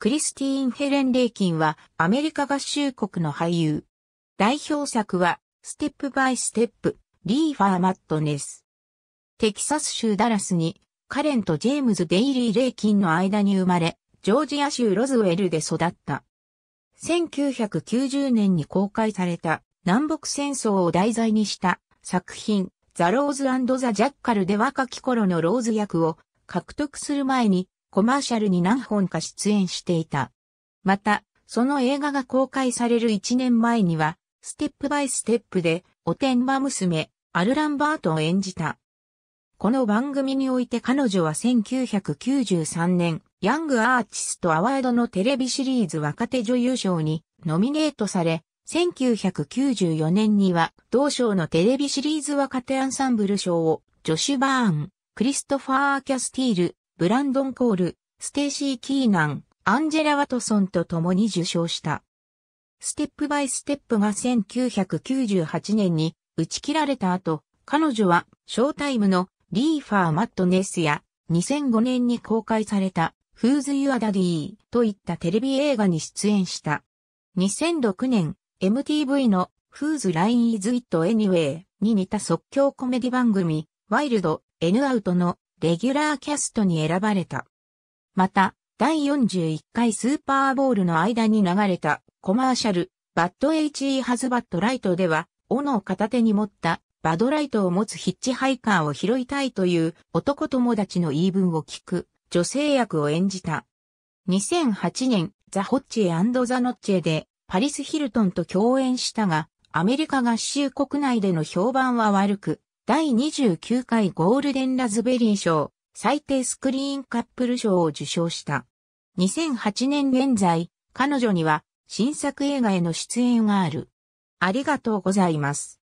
クリスティーン・ヘレン・レーキンはアメリカ合衆国の俳優。代表作は、ステップバイステップ、リーファー・マットネス。テキサス州ダラスに、カレンとジェームズ・デイリー・レーキンの間に生まれ、ジョージア州ロズウェルで育った。1990年に公開された、南北戦争を題材にした作品、ザ・ローズ&ザ・ジャッカルで若き頃のローズ役を獲得する前に、コマーシャルに何本か出演していた。また、その映画が公開される1年前には、ステップバイステップで、おてんば娘、アル・ランバートを演じた。この番組において彼女は1993年、ヤング・アーティスト・アワードのテレビシリーズ若手女優賞にノミネートされ、1994年には、同賞のテレビシリーズ若手アンサンブル賞を、ジョシュ・バーン、クリストファー・キャスティール、ブランドン・コール、ステイシー・キーナン、アンジェラ・ワトソンと共に受賞した。ステップバイステップが1998年に打ち切られた後、彼女はショータイムのリーファー・マットネスや2005年に公開された Who's Your Daddy といったテレビ映画に出演した。2006年 MTV の Whose Line Is It Anyway? に似た即興コメディ番組ワイルド・N・アウトのレギュラーキャストに選ばれた。また、第41回スーパーボウルの間に流れたコマーシャル、バッド HE ハズバッドライトでは、斧を片手に持ったバドライトを持つヒッチハイカーを拾いたいという男友達の言い分を聞く女性役を演じた。2008年、ザ・ホッチェ&ザ・ノッチェでパリス・ヒルトンと共演したが、アメリカ合衆国内での評判は悪く、第29回ゴールデンラズベリー賞、最低スクリーンカップル賞を受賞した。2008年現在、彼女には新作映画への出演がある。ありがとうございます。